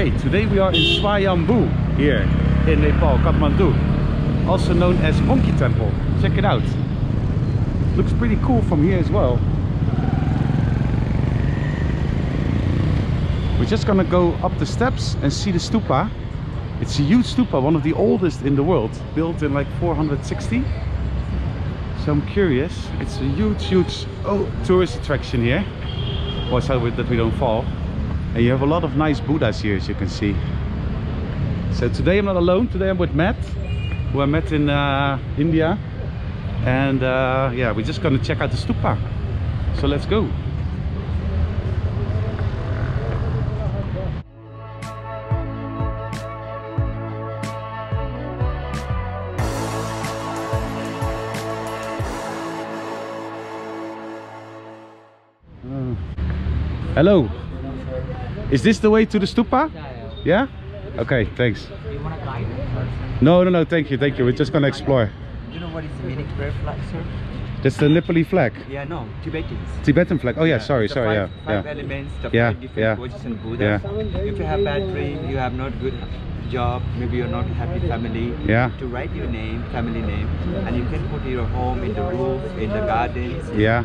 Hey, today we are in Swayambhu here in Nepal, Kathmandu, also known as Monkey Temple. Check it out. Looks pretty cool from here as well. We're just gonna go up the steps and see the stupa. It's a huge stupa, one of the oldest in the world, built in like 460. So I'm curious. It's a huge tourist attraction here. Watch out that we don't fall. And you have a lot of nice Buddhas here, as you can see. So today I'm not alone. Today I'm with Matt, who I met in India. And yeah, we're just gonna check out the stupa. So let's go. Hello. Is this the way to the stupa? Yeah? Okay, thanks. Do you want to guide it? No, thank you. We're just going to explore. Do you know what is the Vedic prayer flag, sir? That's the Nepali flag? Yeah, no, Tibetan flag. Oh yeah, sorry. Five elements, the five different positions of Buddha. Yeah. If you have bad dream, you have not good job, maybe you're not happy family, to write your name, family name, and you can put your home, in the roof, in the gardens. It is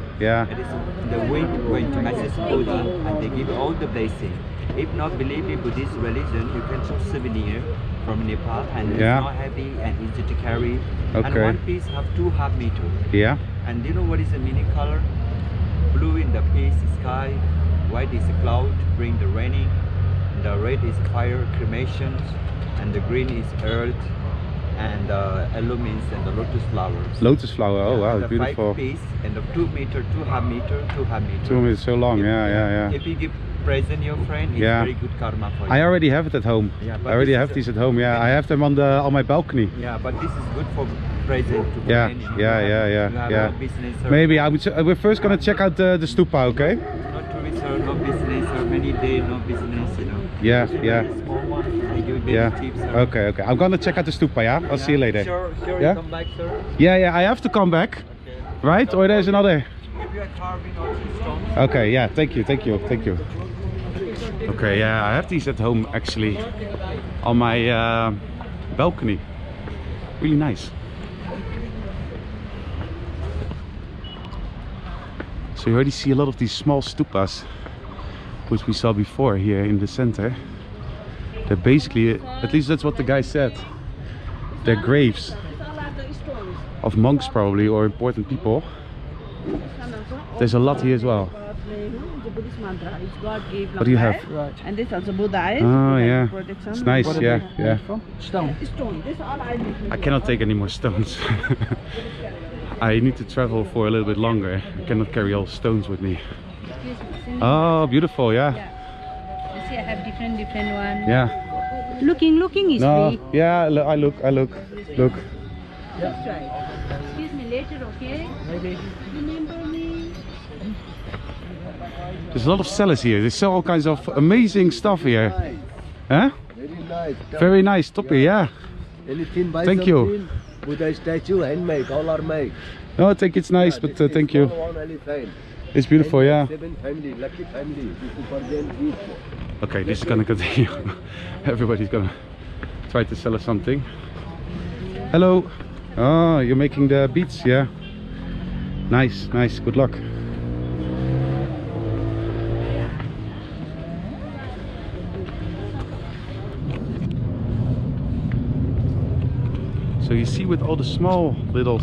the wind going to message Buddha, and they give all the blessings. If not believe in Buddhist religion, you can choose souvenir from Nepal, and it's not heavy and easy to carry. Okay. And one piece have 2.5 meters. Yeah. And do you know what is the meaning color? Blue in the peace sky, white is a cloud, bring the raining, the red is fire, cremations, and the green is earth, and yellow means and the lotus flowers. Lotus flower, oh wow, the beautiful. 5 piece and the 2 meter, 2.5 meter, 2.5 meter. 2 meters, so long, yeah. If you give present your friend, it's very good karma for you. I already have it at home. Yeah, I already have these at home, I have them on my balcony. Yeah, but this is good for present. To business. Maybe I would. We're first gonna check out the stupa, okay? Not tourism, no business, or many day, no business, you know. Okay. I'm gonna check out the stupa. I'll see you later. Sure, you come back, sir? I have to come back, right? Or there's another. If you are carving all these stones. Okay. Yeah. Thank you. Okay. Yeah. I have these at home actually, on my balcony. Really nice. So you already see a lot of these small stupas, which we saw before here in the center. They're basically, at least that's what the guy said, they're graves of monks probably, or important people. There's a lot here as well. What do you have? And this also Buddha. Oh yeah, it's nice. Stone. I cannot take any more stones. I need to travel for a little bit longer. I cannot carry all stones with me. Oh, beautiful, yeah. You see, I have different ones. Yeah. Looking is me. Yeah, I look. Just try. Excuse me later, okay? Maybe. Remember me? There's a lot of sellers here. They sell all kinds of amazing stuff here. Nice. Huh? Very nice. Very nice. Topi, Thank you. Buddha statue, handmade, all are made. No, I think it's nice, but thank you. It's beautiful, Okay, this is gonna continue. Everybody's gonna try to sell us something. Hello. Oh, you're making the beads, Nice, good luck. So you see with all the small little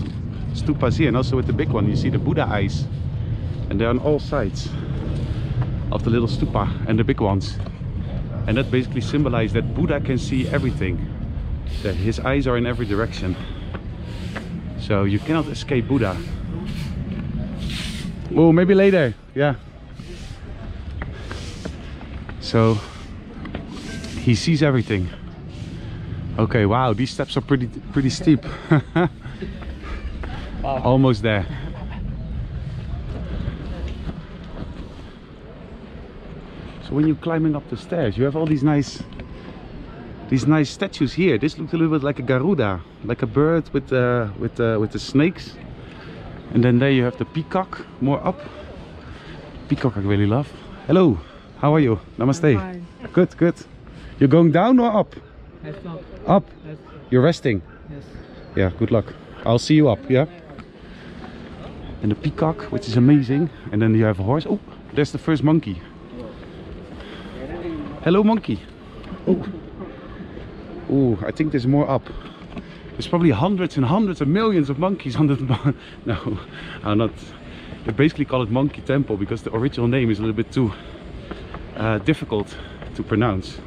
stupas here, and also with the big one, you see the Buddha eyes. And they're on all sides of the little stupa and the big ones, and that basically symbolizes that Buddha can see everything, that his eyes are in every direction, so you cannot escape Buddha. Oh, maybe later. So he sees everything. Okay, wow, these steps are pretty steep. Almost there. When you're climbing up the stairs, you have all these nice statues here. This looks a little bit like a Garuda, like a bird with the snakes. And then there you have the peacock more up. Peacock I really love. Hello, how are you? Namaste. Good. You're going down or up? Yes, up. Up? Yes. You're resting? Yes. Yeah, good luck. I'll see you up, yeah? And a peacock, which is amazing. And then you have a horse. Oh, there's the first monkey. Hello, monkey. Oh. Oh, I think there's more up. There's probably hundreds and hundreds of millions of monkeys on the... No, I'm not... They basically call it Monkey Temple because the original name is a little bit too difficult to pronounce.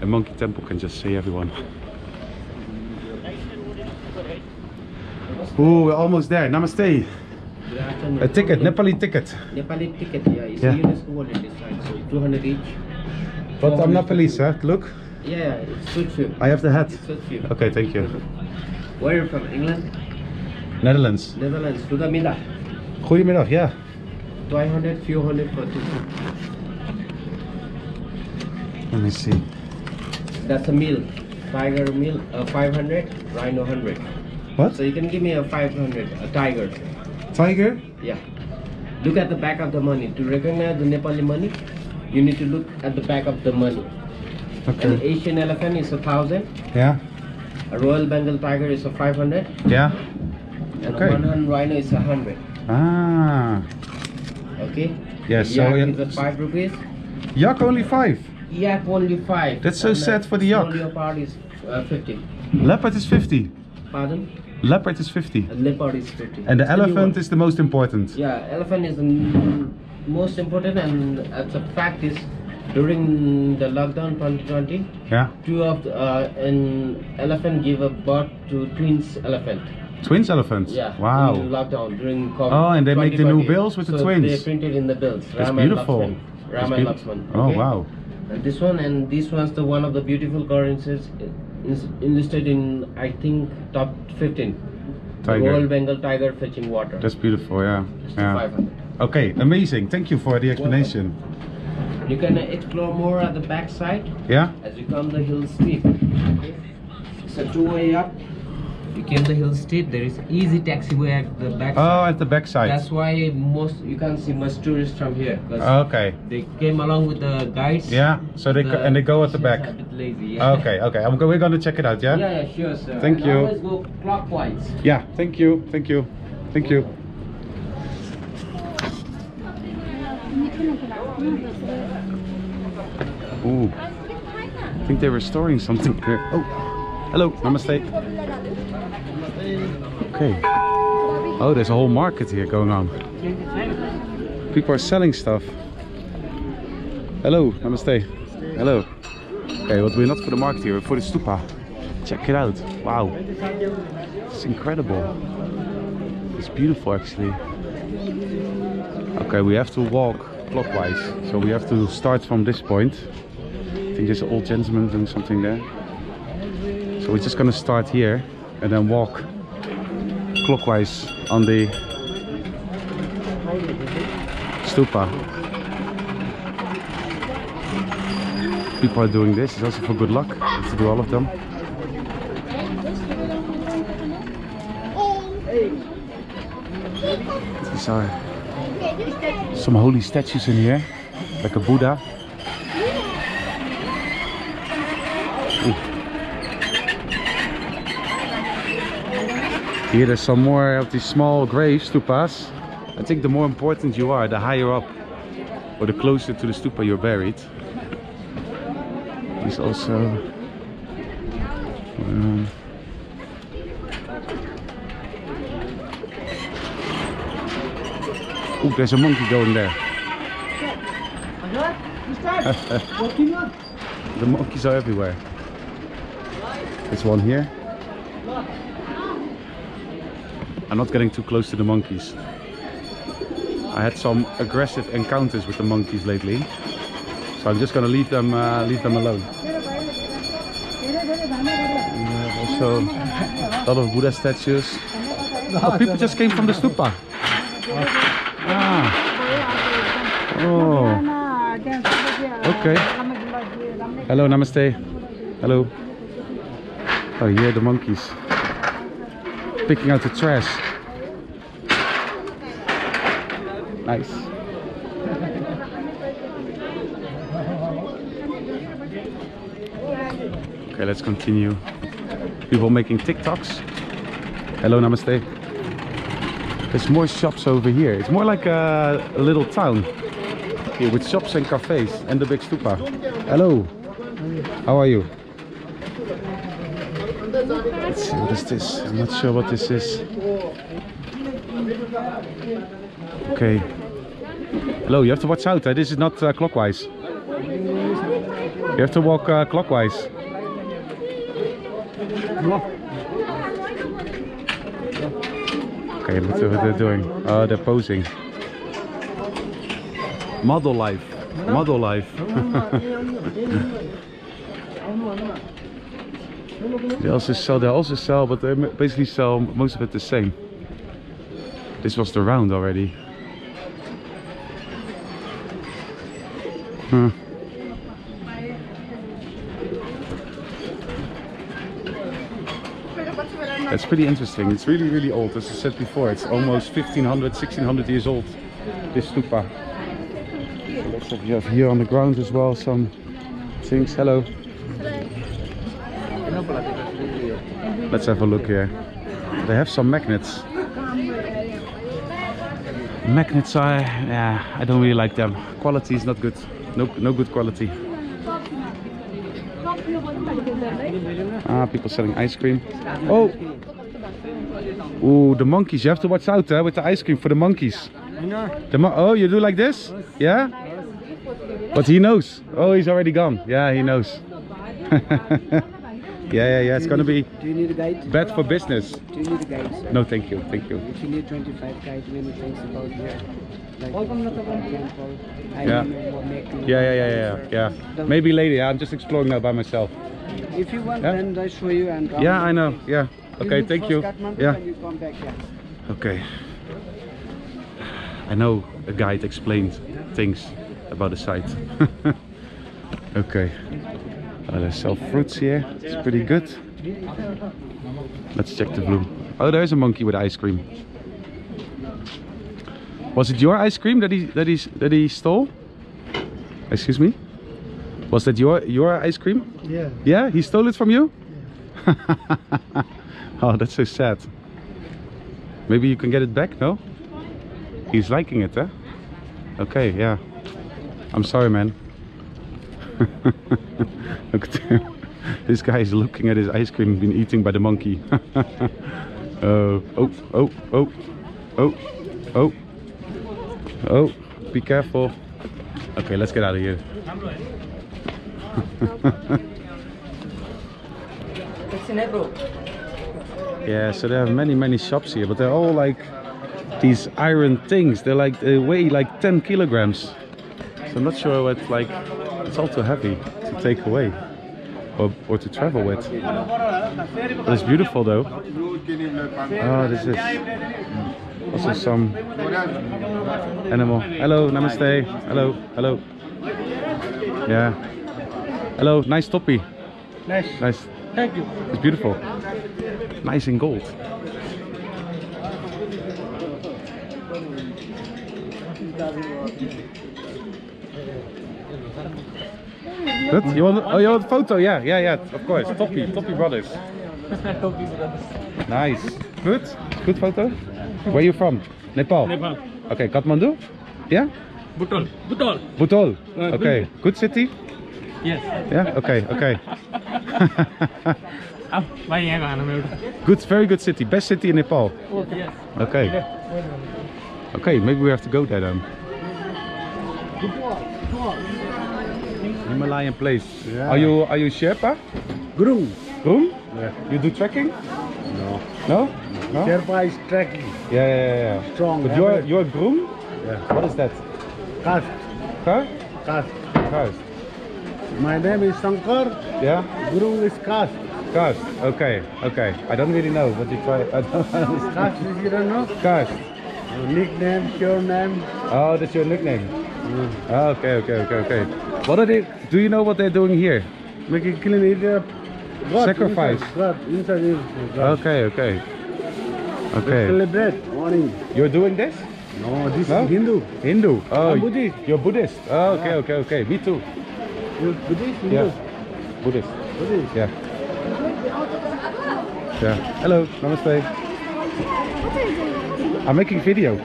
And Monkey Temple can just say everyone. Oh, we're almost there. Namaste. A ticket, Nepali ticket. Nepali ticket, yeah. It's a UNESCO World Heritage Site, so 200 each. But I'm Nepalese, huh? Look. Yeah, it suits you. I have the hat. It suits you. Okay, thank you. Where are you from? England? Netherlands. Netherlands. Goedemiddag. Goedemiddag, yeah. 200, 400 for 200. Let me see. That's a meal. Tiger meal, 500, rhino 100. What? So you can give me a 500, a tiger. Tiger? Yeah. Look at the back of the money. To recognize the Nepali money, you need to look at the back of the money. Okay. An Asian elephant is 1,000. Yeah. A Royal Bengal tiger is 500. Yeah. And okay. A one-horned rhino is 100. Ah. Okay. Yes. Yeah, so yak is 5 rupees. Yak only 5. Yak only 5. That's so and sad for the yak. Leopard is 50. Leopard is 50. Pardon? Leopard is 50. A leopard is 50. And the elephant is the most important. Yeah, elephant is the most important, and as a fact is, during the lockdown 2020, yeah, two of the, an elephant gave a birth to twins elephant. Twins elephants? Yeah. Wow. During lockdown during COVID. Oh, and they make the new bills with so the twins. They printed in the bills. That's Ram beautiful. And Lakshman. Ram and Lakshman. Okay? Oh wow. And this one and this one's the one of the beautiful currencies. Is enlisted in, I think, top 15. Tiger. Royal Bengal tiger fetching water. That's beautiful, yeah. Yeah. 500. Okay, amazing. Thank you for the explanation. Well, you can explore more at the back side. Yeah. As you come the hill steep. Okay. It's a two-way up. You came the hill steep. There is easy taxiway at the back. Oh, at the back side. That's why most you can't see much tourists from here. Okay. They came along with the guides. Yeah. So they and they go at the back. A bit lazy, yeah. Okay. Okay. We're going to check it out. Yeah. Yeah. Yeah, sure, sir. Thank you. Always go clockwise. Yeah. Thank you. Thank you. Thank you. Ooh. I think they're restoring something here. Oh. Hello. Namaste. Okay. Oh, there's a whole market here going on. People are selling stuff. Hello, namaste. Hello. Okay, but we're not for the market here, we're for the stupa. Check it out. Wow. It's incredible. It's beautiful actually. Okay, we have to walk clockwise. So we have to start from this point. I think there's an old gentleman doing something there. So we're just gonna start here and then walk clockwise on the stupa. People are doing this. It's also for good luck. You have to do all of them. These are some holy statues in here, like a Buddha. Ooh. Here there's some more of these small graves, stupas. I think the more important you are, the higher up or the closer to the stupa you're buried. There's also... oh, there's a monkey going there. The monkeys are everywhere. There's one here. I'm not getting too close to the monkeys. I had some aggressive encounters with the monkeys lately, so I'm just gonna leave them alone. Also, a lot of Buddha statues. Oh, people just came from the stupa. Ah. Oh. Okay. Hello, namaste. Hello. Oh, here are the monkeys. Picking out the trash. Nice. Okay, let's continue. People making TikToks. Hello, namaste. There's more shops over here. It's more like a little town here with shops and cafes and the big stupa. Hello. How are you? Let's see, what is this? I'm not sure what this is. Okay. Hello, you have to watch out. This is not clockwise. You have to walk clockwise. Okay, let's see what they're doing. Oh, they're posing. Model life. Model life. They also sell, but they basically sell most of it the same. This was the round already. Huh. That's pretty interesting. It's really, really old. As I said before, it's almost 1500, 1600 years old, this stupa. Looks like you have here on the ground as well some things. Hello. Let's have a look here. They have some magnets. Magnets are, yeah, I don't really like them. Quality is not good. No good quality. Ah, people selling ice cream. Oh! Ooh, the monkeys. You have to watch out with the ice cream for the monkeys. Oh, you do like this? Yeah? But he knows. Oh, he's already gone. Yeah, he knows. Yeah, it's gonna be bad for business. Do you need a guide, sir? No, thank you, thank you. If you need 25 guides, we need things about here. Yeah. Maybe later, I'm just exploring now by myself. If you want, then I show you and... Yeah, I know, yeah. Okay, thank you. Yeah. Okay. I know a guide explained things about the site. Okay. Oh, they sell fruits here. It's pretty good. Let's check the bloom. Oh, there's a monkey with ice cream. Was it your ice cream that he stole? Excuse me? Was that your ice cream? Yeah. Yeah, he stole it from you? Yeah. Oh, that's so sad. Maybe you can get it back, no? He's liking it, huh? Okay, yeah. I'm sorry, man. Look at him. This guy is looking at his ice cream being eaten by the monkey. Oh, be careful. Okay, let's get out of here. Yeah, so they have many shops here, but they're all like these iron things. They're like, they weigh like 10 kilograms. So I'm not sure what, like, it's all too heavy to take away or to travel with. But it's beautiful though. Oh, this is also some animal. Hello, namaste. Hello, hello. Yeah. Hello, nice topi. Nice. Thank you. It's beautiful. Nice in gold. Good. You want a photo? Yeah, of course. Topi Brothers. Nice. Good photo. Where are you from? Nepal. Okay, Kathmandu? Yeah? Butwal. Okay, good city? Yes. Yeah, okay. Good, very good city. Best city in Nepal. Okay, maybe we have to go there then. Himalayan place. Yeah. Are you Sherpa? Groom? Yeah. You do trekking? No. Sherpa is trekking. Yeah. Strong. But you're groom? Yeah. What is that? Caste. My name is Sankar. Yeah. Groom is caste. Caste. Okay. I don't really know, but you try. I don't understand. Caste is, you don't know? Caste. Your nickname, your name. Oh, that's your nickname. Okay. What are they? Do you know what they're doing here? Making killing it. Sacrifice. Inside. Okay. Celebrate morning. You're doing this? No, this is Hindu. Hindu. Oh, I'm Buddhist. You're Buddhist. Oh, okay. Me too. You're Buddhist. Hindu. Yeah. Buddhist. Yeah. Yeah. Hello. Namaste. What are you doing? I'm making video.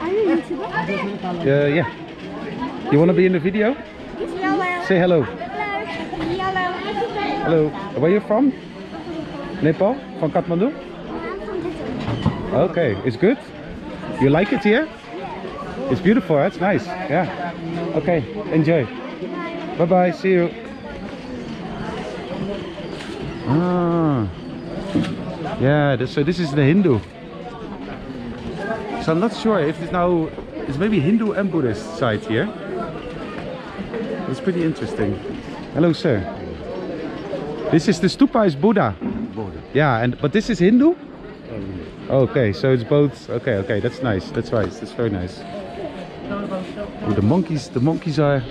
Are you a YouTuber? Yeah. You want to be in the video? Hello. Say hello. Hello. Hello. Where are you from? Nepal? From Kathmandu? I'm from Tibetan. Okay. It's good? You like it here? Yeah. It's beautiful. That's nice. Yeah. Okay. Enjoy. Bye-bye. See you. Ah. Yeah, so this is the Hindu. So I'm not sure if it's now... It's maybe Hindu and Buddhist side here. It's pretty interesting. Hello, sir. This is the stupa is Buddha. Buddha. Yeah, but this is Hindu? Okay, so it's both... Okay, that's nice. That's right. That's very nice. Oh, the monkeys are...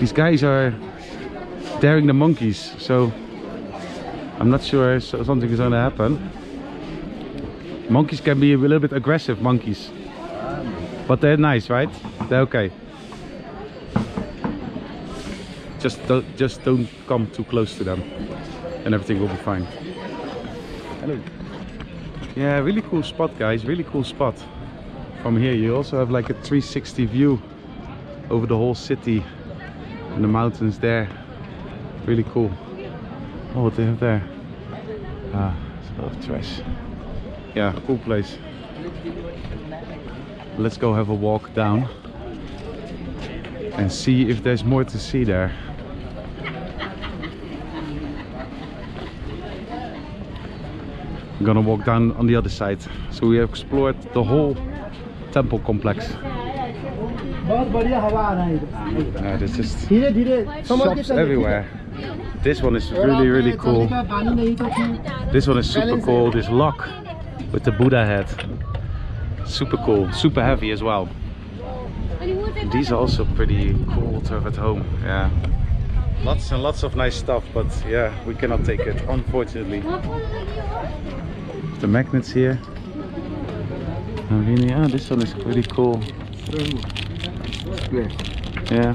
These guys are daring the monkeys, so I'm not sure if something is going to happen. Monkeys can be a little bit aggressive, monkeys, but they're nice, right? They're okay. Just don't come too close to them, and everything will be fine. Hello. Yeah, really cool spot, guys. Really cool spot. From here, you also have like a 360 view over the whole city and the mountains there. Really cool. Oh, what they have there. Ah, it's a lot of trash. Yeah, cool place. Let's go have a walk down and see if there's more to see there. I'm gonna walk down on the other side. So we have explored the whole temple complex. There's just shops everywhere. This one is really cool. This one is super cool. This lock with the Buddha head. Super cool. Super heavy as well. These are also pretty cool to have at home. Yeah. Lots and lots of nice stuff, but yeah, we cannot take it, unfortunately. The magnets here. Ah, this one is pretty cool. Yeah.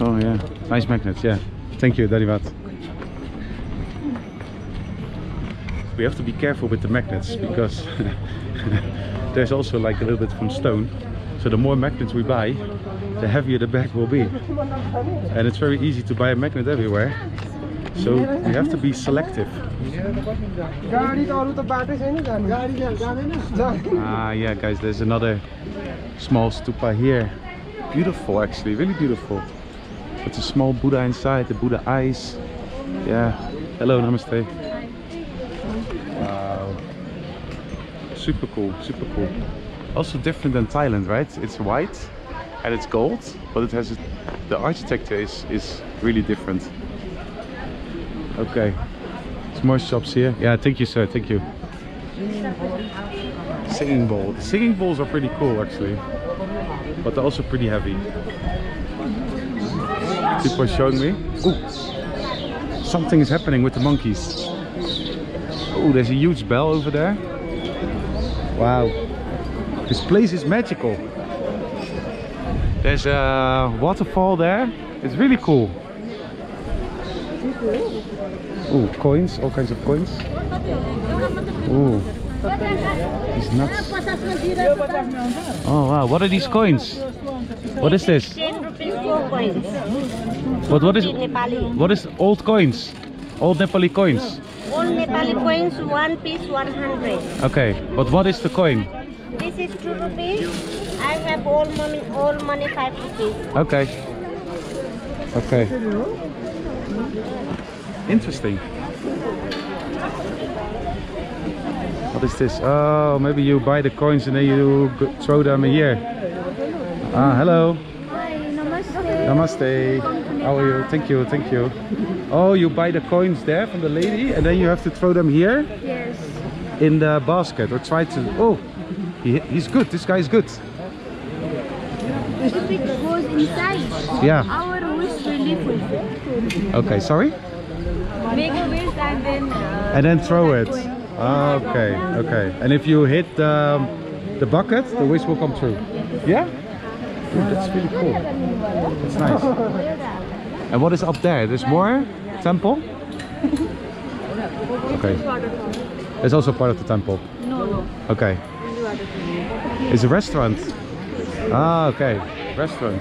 Oh yeah, nice magnets, yeah. Thank you, Darivat. We have to be careful with the magnets because there's also like a little bit from stone. So the more magnets we buy, the heavier the bag will be. And it's very easy to buy a magnet everywhere. So we have to be selective. Ah yeah, guys, there's another small stupa here. Beautiful, actually, really beautiful. With a small Buddha inside, the Buddha eyes. Yeah. Hello, namaste. Wow. Super cool, super cool. Also different than Thailand, right? It's white and it's gold, but it has the architecture is really different. Okay. There's more shops here. Yeah, thank you, sir. Thank you. Singing bowl. The singing bowls are pretty cool, actually. But they're also pretty heavy. People are showing me. Ooh, something is happening with the monkeys. Oh, there's a huge bell over there. Wow, this place is magical. There's a waterfall there. It's really cool. Ooh, coins, all kinds of coins. Ooh. These nuts. Oh wow, what are these coins? What is this? 10 rupees gold coins. But what is old coins? Old Nepali coins? Old Nepali coins, one piece 100. Okay, but what is the coin? This is 2 rupees. I have all money 5 rupees. Okay. Interesting. What is this? Oh, maybe you buy the coins and then you throw them in here. Ah, hello. Hi, namaste. Namaste. How are you? Thank you. Oh, you buy the coins there from the lady and then you have to throw them here? Yes. In the basket or try to... Oh, he's good. This guy is good. If it goes inside, yeah. Our wish will be fulfilled. Okay, sorry? Make a wish and then... throw it. Okay. And if you hit the bucket, the wish will come true. Yeah? Dude, that's really cool. That's nice. And what is up there? There's more temple? Okay. It's also part of the temple? No. Okay. It's a restaurant. Ah, okay. Restaurant.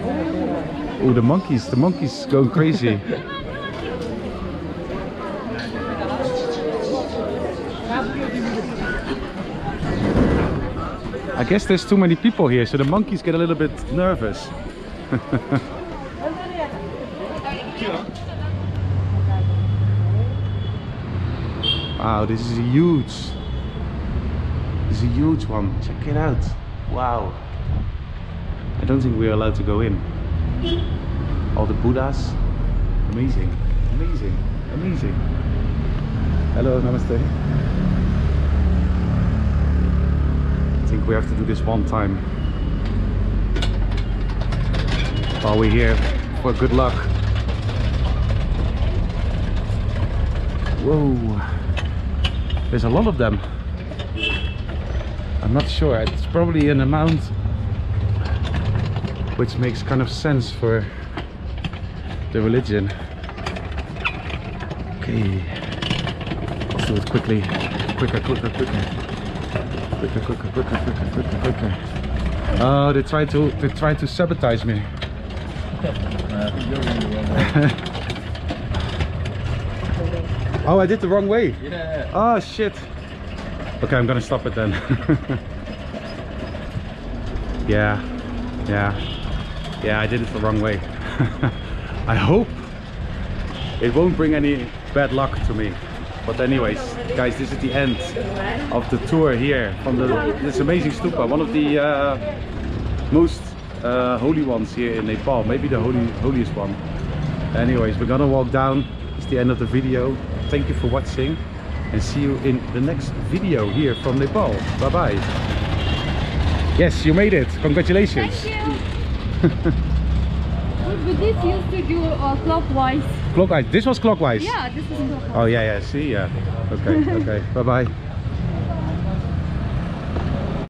Oh, the monkeys go crazy. I guess there's too many people here, so the monkeys get a little bit nervous. Wow, this is a huge one. Check it out. Wow. I don't think we're allowed to go in. All the Buddhas. Amazing, amazing, amazing. Hello, namaste. I think we have to do this one time. While we're here for good luck. Whoa. There's a lot of them. I'm not sure. It's probably an amount which makes kind of sense for the religion. Okay. Let's do it quickly. Quicker. Oh, they try to sabotage me. Oh, I did the wrong way. Yeah. Oh shit. Okay, I'm gonna stop it then. Yeah, I did it the wrong way. I hope it won't bring any bad luck to me. But anyways, guys, this is the end of the tour here from this amazing stupa, one of the most holy ones here in Nepal, maybe the holiest one. Anyways, we're gonna walk down. It's the end of the video. Thank you for watching and see you in the next video here from Nepal. Bye bye. Yes, you made it. Congratulations. Thank you. Buddhists used to do clockwise. This was clockwise? Yeah, this was clockwise. Oh yeah, see? Yeah. Okay, okay. Bye bye.